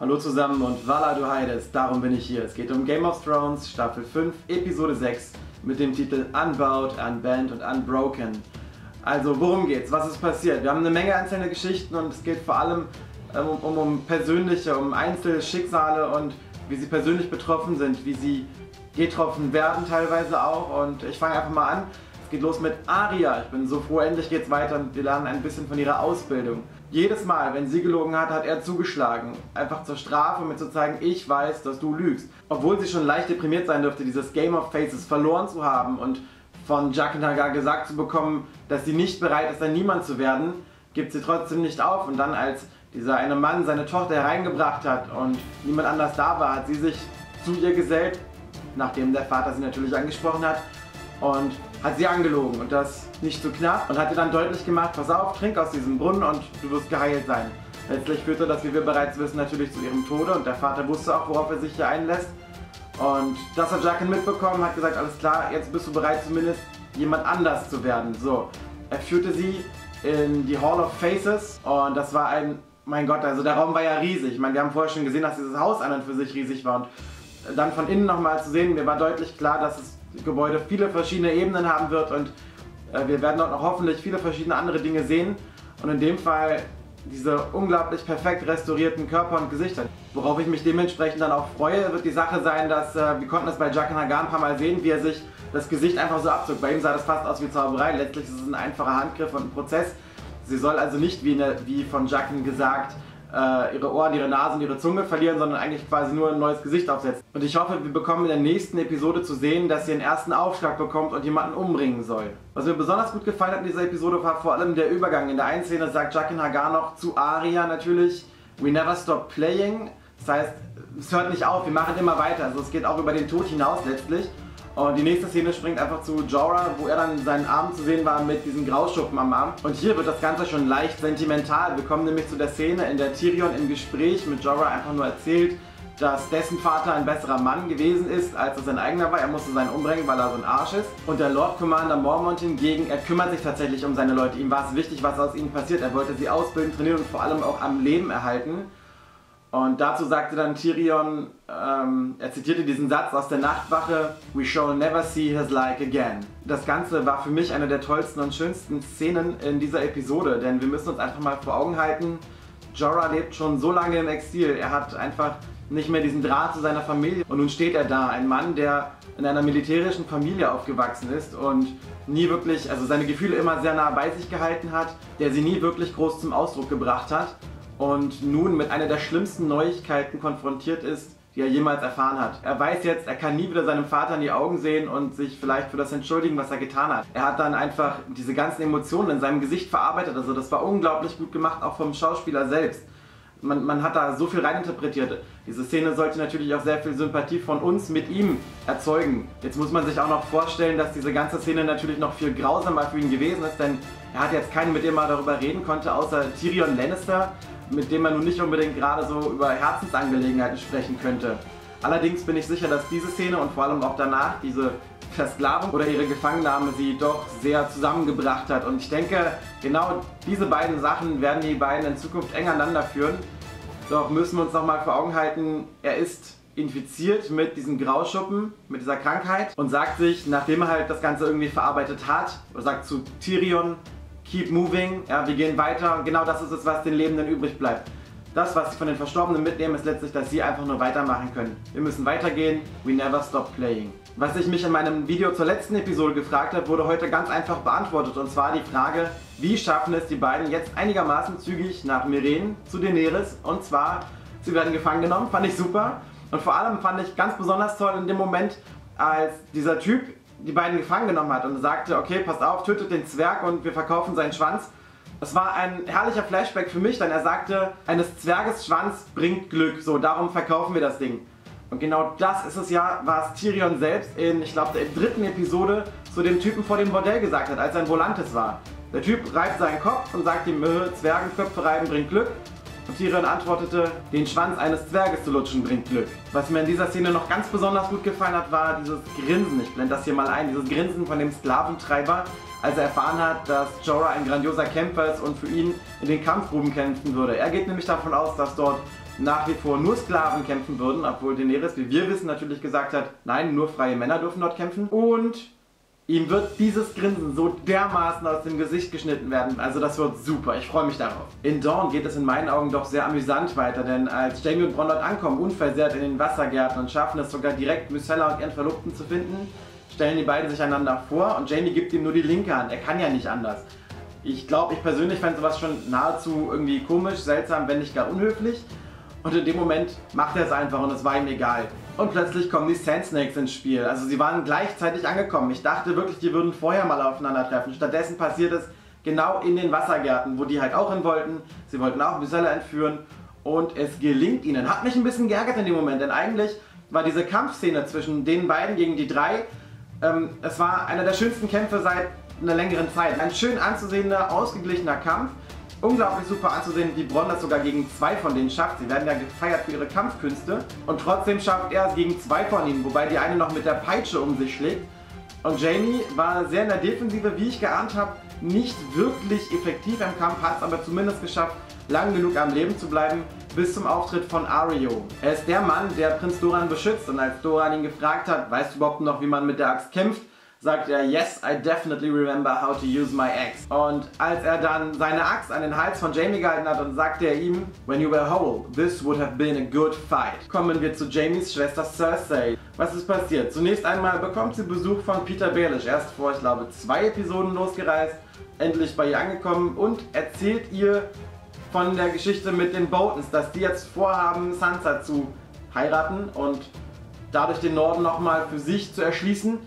Hallo zusammen und Walla du Heides, darum bin ich hier. Es geht um Game of Thrones, Staffel 5, Episode 6 mit dem Titel Unbowed, Unbent und Unbroken. Also worum geht's? Was ist passiert? Wir haben eine Menge einzelne Geschichten und es geht vor allem um persönliche, um Einzelschicksale und wie sie persönlich betroffen sind, wie sie getroffen werden teilweise auch. Und ich fange einfach mal an. Es geht los mit Arya. Ich bin so froh, endlich geht's weiter und wir lernen ein bisschen von ihrer Ausbildung. Jedes Mal, wenn sie gelogen hat, hat er zugeschlagen. Einfach zur Strafe, um mir zu zeigen, ich weiß, dass du lügst. Obwohl sie schon leicht deprimiert sein dürfte, dieses Game of Faces verloren zu haben und von Jaqen H'ghar gesagt zu bekommen, dass sie nicht bereit ist, ein Niemand zu werden, gibt sie trotzdem nicht auf. Und dann, als dieser eine Mann seine Tochter hereingebracht hat und niemand anders da war, hat sie sich zu ihr gesellt, nachdem der Vater sie natürlich angesprochen hat, und hat sie angelogen und das nicht zu knapp und hat ihr dann deutlich gemacht, pass auf, trink aus diesem Brunnen und du wirst geheilt sein. Letztlich führte das, wie wir bereits wissen, natürlich zu ihrem Tode und der Vater wusste auch, worauf er sich hier einlässt. Und das hat Jaqen mitbekommen, hat gesagt, alles klar, jetzt bist du bereit, zumindest jemand anders zu werden. So, er führte sie in die Hall of Faces und das war ein, mein Gott, also der Raum war ja riesig. Ich meine, wir haben vorher schon gesehen, dass dieses Haus an und für sich riesig war und dann von innen nochmal zu sehen, mir war deutlich klar, dass es das Gebäude viele verschiedene Ebenen haben wird und wir werden dort noch hoffentlich viele verschiedene andere Dinge sehen und in dem Fall diese unglaublich perfekt restaurierten Körper und Gesichter. Worauf ich mich dementsprechend dann auch freue, wird die Sache sein, dass wir konnten das bei Jaqen H'ghar ein paar Mal sehen, wie er sich das Gesicht einfach so abzog. Bei ihm sah das fast aus wie Zauberei, letztlich ist es ein einfacher Handgriff und ein Prozess. Sie soll also nicht, wie von Jaqen gesagt, ihre Ohren, ihre Nase und ihre Zunge verlieren, sondern eigentlich quasi nur ein neues Gesicht aufsetzen. Und ich hoffe, wir bekommen in der nächsten Episode zu sehen, dass sie einen ersten Aufschlag bekommt und jemanden umbringen soll. Was mir besonders gut gefallen hat in dieser Episode war vor allem der Übergang. In der einen Szene sagt Jaqen H'ghar noch zu Arya natürlich, we never stop playing. Das heißt, es hört nicht auf, wir machen immer weiter. Also es geht auch über den Tod hinaus letztlich. Und die nächste Szene springt einfach zu Jorah, wo er dann seinen Arm zu sehen war mit diesen Grayschuppen am Arm. Und hier wird das Ganze schon leicht sentimental. Wir kommen nämlich zu der Szene, in der Tyrion im Gespräch mit Jorah einfach nur erzählt, dass dessen Vater ein besserer Mann gewesen ist, als er sein eigener war. Er musste seinen umbringen, weil er so ein Arsch ist. Und der Lord Commander Mormont hingegen, er kümmert sich tatsächlich um seine Leute. Ihm war es wichtig, was aus ihnen passiert. Er wollte sie ausbilden, trainieren und vor allem auch am Leben erhalten. Und dazu sagte dann Tyrion, er zitierte diesen Satz aus der Nachtwache, we shall never see his like again. Das Ganze war für mich eine der tollsten und schönsten Szenen in dieser Episode, denn wir müssen uns einfach mal vor Augen halten, Jorah lebt schon so lange im Exil, er hat einfach nicht mehr diesen Draht zu seiner Familie. Und nun steht er da, ein Mann, der in einer militärischen Familie aufgewachsen ist und nie wirklich, also seine Gefühle immer sehr nah bei sich gehalten hat, der sie nie wirklich groß zum Ausdruck gebracht hat. Und nun mit einer der schlimmsten Neuigkeiten konfrontiert ist, die er jemals erfahren hat. Er weiß jetzt, er kann nie wieder seinem Vater in die Augen sehen und sich vielleicht für das entschuldigen, was er getan hat. Er hat dann einfach diese ganzen Emotionen in seinem Gesicht verarbeitet. Also das war unglaublich gut gemacht, auch vom Schauspieler selbst. Man hat da so viel reininterpretiert. Diese Szene sollte natürlich auch sehr viel Sympathie von uns mit ihm erzeugen. Jetzt muss man sich auch noch vorstellen, dass diese ganze Szene natürlich noch viel grausamer für ihn gewesen ist, denn er hat jetzt keinen, mit dem er darüber reden konnte, außer Tyrion Lannister, mit dem man nun nicht unbedingt gerade so über Herzensangelegenheiten sprechen könnte. Allerdings bin ich sicher, dass diese Szene und vor allem auch danach diese Versklavung oder ihre Gefangennahme sie doch sehr zusammengebracht hat. Und ich denke, genau diese beiden Sachen werden die beiden in Zukunft eng aneinander führen. Doch müssen wir uns nochmal vor Augen halten, er ist infiziert mit diesen Grayschuppen, mit dieser Krankheit und sagt sich, nachdem er halt das Ganze irgendwie verarbeitet hat, oder sagt zu Tyrion, keep moving, ja, wir gehen weiter und genau das ist es, was den Lebenden übrig bleibt. Das, was sie von den Verstorbenen mitnehmen, ist letztlich, dass sie einfach nur weitermachen können. Wir müssen weitergehen, we never stop playing. Was ich mich in meinem Video zur letzten Episode gefragt habe, wurde heute ganz einfach beantwortet. Und zwar die Frage, wie schaffen es die beiden jetzt einigermaßen zügig nach Myrene zu Daenerys? Und zwar, sie werden gefangen genommen, fand ich super. Und vor allem fand ich ganz besonders toll in dem Moment, als dieser Typ die beiden gefangen genommen hat und sagte, okay, passt auf, tötet den Zwerg und wir verkaufen seinen Schwanz. Es war ein herrlicher Flashback für mich, denn er sagte, eines Zwerges Schwanz bringt Glück, so darum verkaufen wir das Ding. Und genau das ist es ja, was Tyrion selbst in, ich glaube, der dritten Episode zu dem Typen vor dem Bordell gesagt hat, als er in Volantis war. Der Typ reibt seinen Kopf und sagt ihm, Zwergenköpfe reiben bringt Glück. Und Tyrion antwortete, den Schwanz eines Zwerges zu lutschen bringt Glück. Was mir in dieser Szene noch ganz besonders gut gefallen hat, war dieses Grinsen. Ich blende das hier mal ein, dieses Grinsen von dem Sklaventreiber, als er erfahren hat, dass Jorah ein grandioser Kämpfer ist und für ihn in den Kampfgruben kämpfen würde. Er geht nämlich davon aus, dass dort nach wie vor nur Sklaven kämpfen würden, obwohl Daenerys, wie wir wissen, natürlich gesagt hat, nein, nur freie Männer dürfen dort kämpfen. Und ihm wird dieses Grinsen so dermaßen aus dem Gesicht geschnitten werden. Also das wird super, ich freue mich darauf. In Dorn geht es in meinen Augen doch sehr amüsant weiter, denn als Jamie und Bronn dort ankommen, unversehrt in den Wassergärten und schaffen es sogar direkt, Myrcella und ihren Verlobten zu finden, stellen die beiden sich einander vor und Jamie gibt ihm nur die linke Hand. Er kann ja nicht anders. Ich glaube, ich persönlich fand sowas schon nahezu irgendwie komisch, seltsam, wenn nicht gar unhöflich. Und in dem Moment macht er es einfach und es war ihm egal. Und plötzlich kommen die Sand Snakes ins Spiel. Also sie waren gleichzeitig angekommen. Ich dachte wirklich, die würden vorher mal aufeinandertreffen. Stattdessen passiert es genau in den Wassergärten, wo die halt auch hin wollten. Sie wollten auch Myrcella entführen und es gelingt ihnen. Hat mich ein bisschen geärgert in dem Moment, denn eigentlich war diese Kampfszene zwischen den beiden gegen die drei, es war einer der schönsten Kämpfe seit einer längeren Zeit. Ein schön anzusehender, ausgeglichener Kampf. Unglaublich super anzusehen, wie Bronn das sogar gegen zwei von denen schafft. Sie werden ja gefeiert für ihre Kampfkünste. Und trotzdem schafft er es gegen zwei von ihnen, wobei die eine noch mit der Peitsche um sich schlägt. Und Jamie war sehr in der Defensive, wie ich geahnt habe, nicht wirklich effektiv im Kampf, hat es aber zumindest geschafft, lang genug am Leben zu bleiben, bis zum Auftritt von Areo. Er ist der Mann, der Prinz Doran beschützt. Und als Doran ihn gefragt hat, weißt du überhaupt noch, wie man mit der Axt kämpft, sagt er, yes, I definitely remember how to use my axe. Und als er dann seine Axt an den Hals von Jamie gehalten hat und sagte er ihm, when you were whole, this would have been a good fight. Kommen wir zu Jamies Schwester Cersei. Was ist passiert? Zunächst einmal bekommt sie Besuch von Peter Baelish. Er ist vor, ich glaube, 2 Episoden losgereist, endlich bei ihr angekommen und erzählt ihr von der Geschichte mit den Boltons, dass die jetzt vorhaben, Sansa zu heiraten und dadurch den Norden nochmal für sich zu erschließen.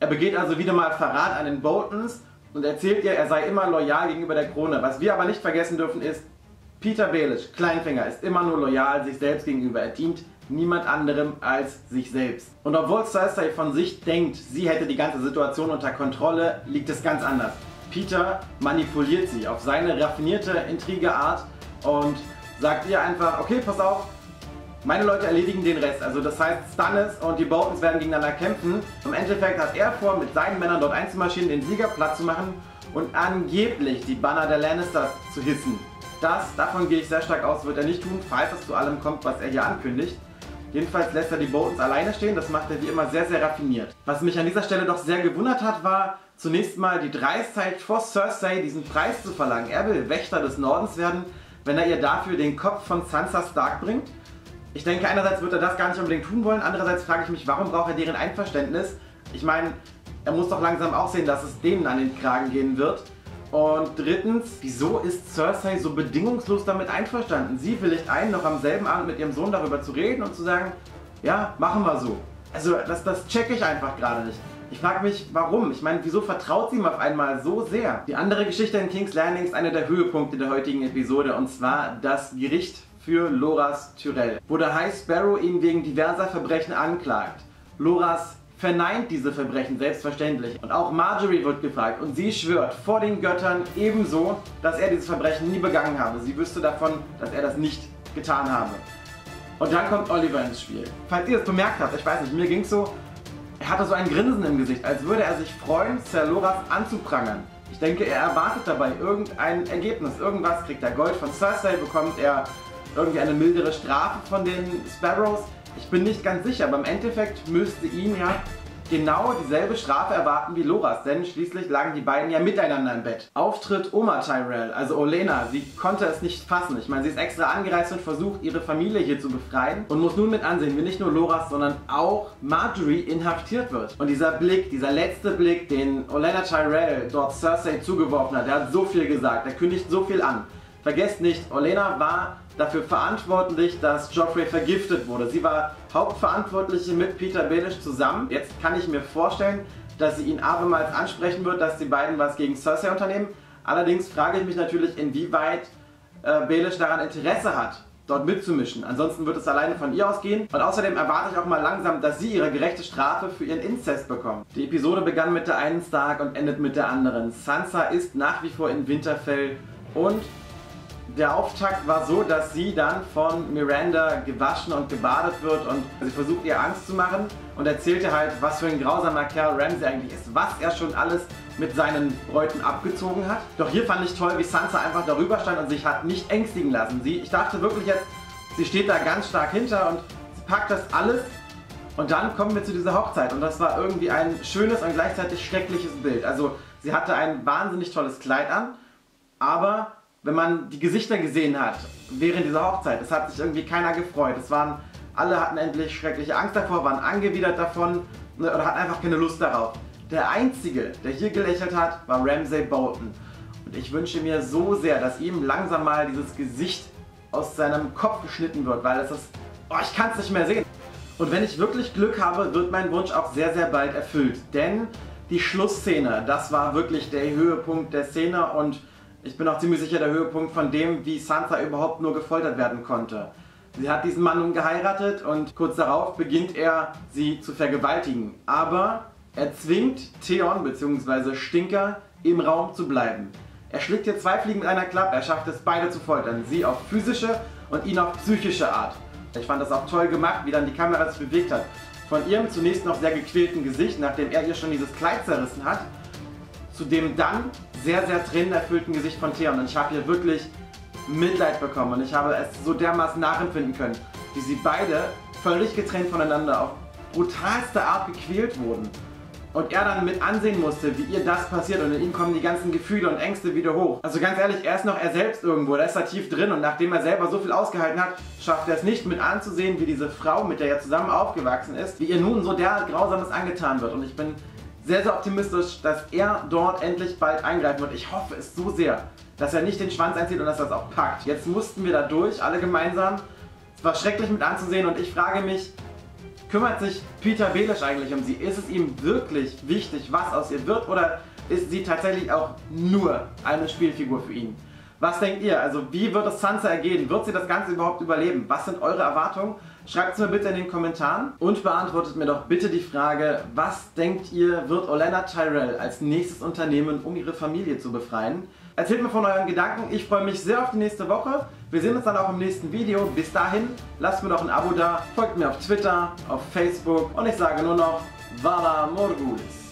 Er begeht also wieder mal Verrat an den Boltons und erzählt ihr, er sei immer loyal gegenüber der Krone. Was wir aber nicht vergessen dürfen ist, Peter Baelish, Kleinfinger, ist immer nur loyal sich selbst gegenüber. Er dient niemand anderem als sich selbst. Und obwohl Cersei von sich denkt, sie hätte die ganze Situation unter Kontrolle, liegt es ganz anders. Peter manipuliert sie auf seine raffinierte Intrigeart und sagt ihr einfach, okay, pass auf, meine Leute erledigen den Rest, also das heißt Stannis und die Boltons werden gegeneinander kämpfen. Im Endeffekt hat er vor, mit seinen Männern dort einzumarschieren, den Sieger platt zu machen und angeblich die Banner der Lannisters zu hissen. Davon gehe ich sehr stark aus, wird er nicht tun, falls es zu allem kommt, was er hier ankündigt. Jedenfalls lässt er die Boltons alleine stehen, das macht er wie immer sehr, sehr raffiniert. Was mich an dieser Stelle doch sehr gewundert hat, war zunächst mal die Dreistheit vor Cersei, diesen Preis zu verlangen. Er will Wächter des Nordens werden, wenn er ihr dafür den Kopf von Sansa Stark bringt. Ich denke, einerseits wird er das gar nicht unbedingt tun wollen, andererseits frage ich mich, warum braucht er deren Einverständnis? Ich meine, er muss doch langsam auch sehen, dass es denen an den Kragen gehen wird. Und drittens, wieso ist Cersei so bedingungslos damit einverstanden? Sie willigt ein, noch am selben Abend mit ihrem Sohn darüber zu reden und zu sagen, ja, machen wir so. Also das checke ich einfach gerade nicht. Ich frage mich, warum? Ich meine, wieso vertraut sie ihm auf einmal so sehr? Die andere Geschichte in King's Landing ist einer der Höhepunkte der heutigen Episode, und zwar das Gericht für Loras Tyrell, wo der High Sparrow ihn wegen diverser Verbrechen anklagt. Loras verneint diese Verbrechen selbstverständlich und auch Marjorie wird gefragt und sie schwört vor den Göttern ebenso, dass er dieses Verbrechen nie begangen habe. Sie wüsste davon, dass er das nicht getan habe. Und dann kommt Olyvar ins Spiel. Falls ihr das bemerkt habt, ich weiß nicht, mir ging es so, er hatte so ein Grinsen im Gesicht, als würde er sich freuen, Sir Loras anzuprangern. Ich denke, er erwartet dabei irgendein Ergebnis, irgendwas kriegt er Gold von Cersei, bekommt er irgendwie eine mildere Strafe von den Sparrows. Ich bin nicht ganz sicher, aber im Endeffekt müsste ihn ja genau dieselbe Strafe erwarten wie Loras, denn schließlich lagen die beiden ja miteinander im Bett. Auftritt Oma Tyrell, also Olenna, sie konnte es nicht fassen. Ich meine, sie ist extra angereist und versucht, ihre Familie hier zu befreien und muss nun mit ansehen, wie nicht nur Loras, sondern auch Marjorie inhaftiert wird. Und dieser Blick, dieser letzte Blick, den Olenna Tyrell dort Cersei zugeworfen hat, der hat so viel gesagt, der kündigt so viel an. Vergesst nicht, Olenna war dafür verantwortlich, dass Joffrey vergiftet wurde. Sie war Hauptverantwortliche mit Peter Baelish zusammen. Jetzt kann ich mir vorstellen, dass sie ihn abermals ansprechen wird, dass die beiden was gegen Cersei unternehmen. Allerdings frage ich mich natürlich, inwieweit Baelish daran Interesse hat, dort mitzumischen. Ansonsten wird es alleine von ihr ausgehen. Und außerdem erwarte ich auch mal langsam, dass sie ihre gerechte Strafe für ihren Inzest bekommt. Die Episode begann mit der einen Stark und endet mit der anderen. Sansa ist nach wie vor in Winterfell und der Auftakt war so, dass sie dann von Miranda gewaschen und gebadet wird und sie versucht ihr Angst zu machen und erzählt ihr halt, was für ein grausamer Kerl Ramsay eigentlich ist, was er schon alles mit seinen Bräuten abgezogen hat. Doch hier fand ich toll, wie Sansa einfach darüber stand und sich hat nicht ängstigen lassen. Ich dachte wirklich jetzt, sie steht da ganz stark hinter und packt das alles. Und dann kommen wir zu dieser Hochzeit und das war irgendwie ein schönes und gleichzeitig schreckliches Bild. Also sie hatte ein wahnsinnig tolles Kleid an, aber wenn man die Gesichter gesehen hat während dieser Hochzeit, es hat sich irgendwie keiner gefreut. Es waren, alle hatten endlich schreckliche Angst davor, waren angewidert davon oder hatten einfach keine Lust darauf. Der Einzige, der hier gelächelt hat, war Ramsay Bolton. Und ich wünsche mir so sehr, dass ihm langsam mal dieses Gesicht aus seinem Kopf geschnitten wird, weil es ist, oh, ich kann es nicht mehr sehen. Und wenn ich wirklich Glück habe, wird mein Wunsch auch sehr, sehr bald erfüllt. Denn die Schlussszene, das war wirklich der Höhepunkt der Szene und ich bin auch ziemlich sicher der Höhepunkt von dem, wie Sansa überhaupt nur gefoltert werden konnte. Sie hat diesen Mann nun geheiratet und kurz darauf beginnt er, sie zu vergewaltigen. Aber er zwingt Theon bzw. Stinker im Raum zu bleiben. Er schlägt hier zwei Fliegen mit einer Klappe, er schafft es, beide zu foltern. Sie auf physische und ihn auf psychische Art. Ich fand das auch toll gemacht, wie dann die Kamera sich bewegt hat. Von ihrem zunächst noch sehr gequälten Gesicht, nachdem er ihr schon dieses Kleid zerrissen hat, zu dem dann sehr, sehr tränenerfüllten Gesicht von Theon. Und ich habe hier wirklich Mitleid bekommen und ich habe es so dermaßen nachempfinden können, wie sie beide völlig getrennt voneinander auf brutalste Art gequält wurden. Und er dann mit ansehen musste, wie ihr das passiert und in ihm kommen die ganzen Gefühle und Ängste wieder hoch. Also ganz ehrlich, er ist noch er selbst irgendwo, da ist er tief drin und nachdem er selber so viel ausgehalten hat, schafft er es nicht mit anzusehen, wie diese Frau, mit der er zusammen aufgewachsen ist, wie ihr nun so der Grausames angetan wird. Und ich bin sehr, sehr optimistisch, dass er dort endlich bald eingreifen wird. Ich hoffe es so sehr, dass er nicht den Schwanz einzieht und dass er es auch packt. Jetzt mussten wir da durch, alle gemeinsam. Es war schrecklich mit anzusehen und ich frage mich, kümmert sich Peter Baelish eigentlich um sie? Ist es ihm wirklich wichtig, was aus ihr wird? Oder ist sie tatsächlich auch nur eine Spielfigur für ihn? Was denkt ihr? Also wie wird es Sansa ergehen? Wird sie das Ganze überhaupt überleben? Was sind eure Erwartungen? Schreibt es mir bitte in den Kommentaren und beantwortet mir doch bitte die Frage, was denkt ihr, wird Olenna Tyrell als nächstes unternehmen, um ihre Familie zu befreien? Erzählt mir von euren Gedanken. Ich freue mich sehr auf die nächste Woche. Wir sehen uns dann auch im nächsten Video. Bis dahin, lasst mir doch ein Abo da, folgt mir auf Twitter, auf Facebook und ich sage nur noch Vala Morgulis.